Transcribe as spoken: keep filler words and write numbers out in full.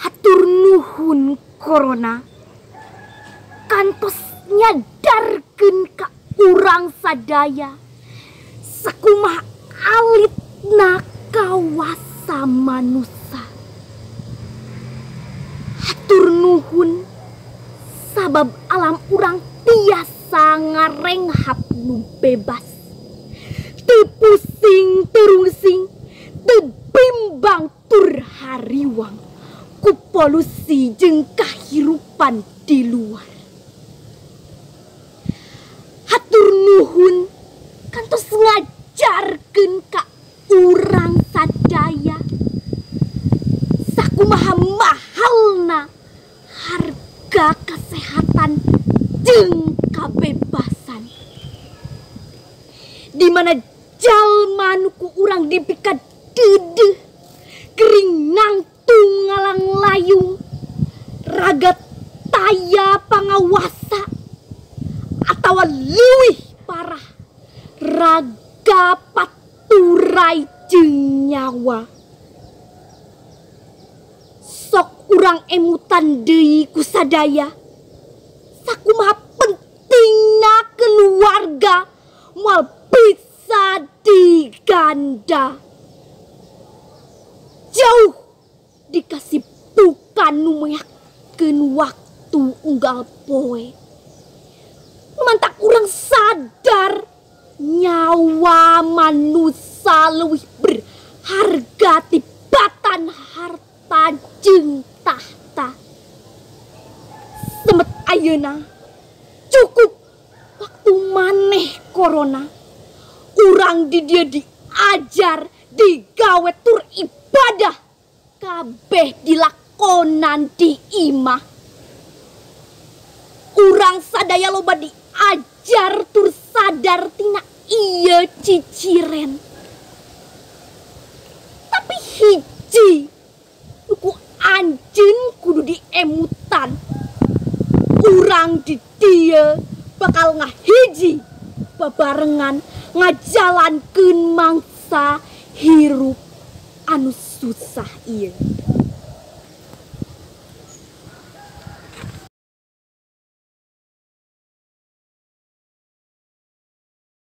Hatur nuhun corona. Kantos nyadarkeun ka urang sadaya. Sakumaha alitna kawasa manusa. Hatur nuhun sabab alam urang tiasa ngarenghap nu bebas. Teu pusing, teu rungsing, teu bimbang tur hariwang ku polusi jeung kahirupan di luar. Hatur nuhun kantos ngajarkeun ka urang sadaya sakumaha mahalna harga kesehatan jeung kabebasan, di mana jalma nu ku urang dipikat dedeh kering nangtung ngalang layung ragat taya pangawasa atawa leuwih parah raga paturai jeung nyawa. Sok urang emutan deui kusadaya sakumaha pentingna keluarga moal bisa diganda. Jauh dikasih bukan numeyakeun waktu unggal poe. Mantak urang sadar nyawa manusia leuwih berharga tibatan harta jeung tahta. Semet ayeuna cukup waktu maneh corona urang di dia diajar digawe tur ibadah kabeh dilakonan di imah. Urang sadaya loba diajar tur sadar tina iya ciciren. Tapi hiji ku anjeun kudu diemutan. Urang di dia bakal ngahiji babarengan ngajalankeun mangsa hirup anu susah ieu.